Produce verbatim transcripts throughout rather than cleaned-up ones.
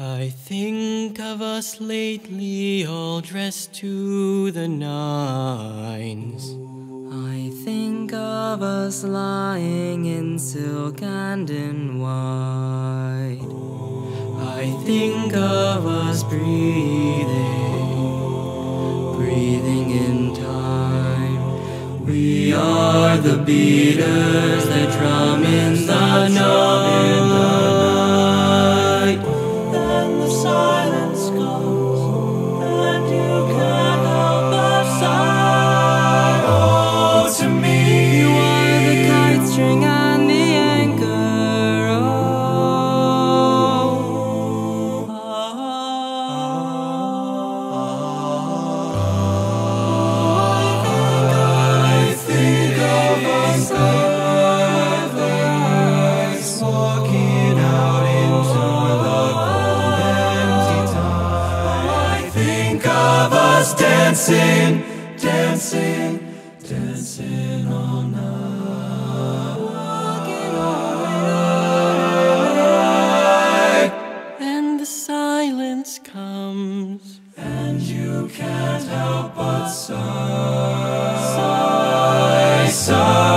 I think of us lately, all dressed to the nines. I think of us lying in silk and in white. I think of us breathing, breathing in time. We are the beaters that drum in the night. Dancing, dancing, dancing all night. And the silence comes, and you can't help but sigh, sigh, sigh.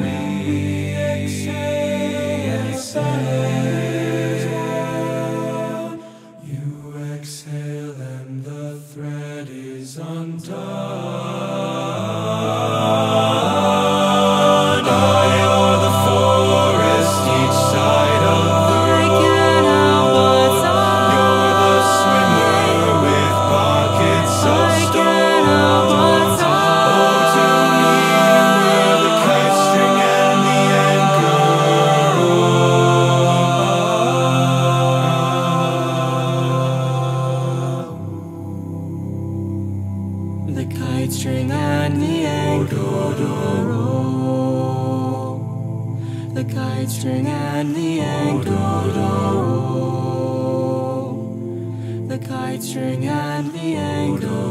Me, exhale, exhale. You exhale, and the thread is undone. I o'er the forest, each side of the road. You're the swimmer with pockets of stones. Oh, to me, we're the kite string and the anchor. The kite string and the anchor. The kite string and the anchor. The kite string and the anchor.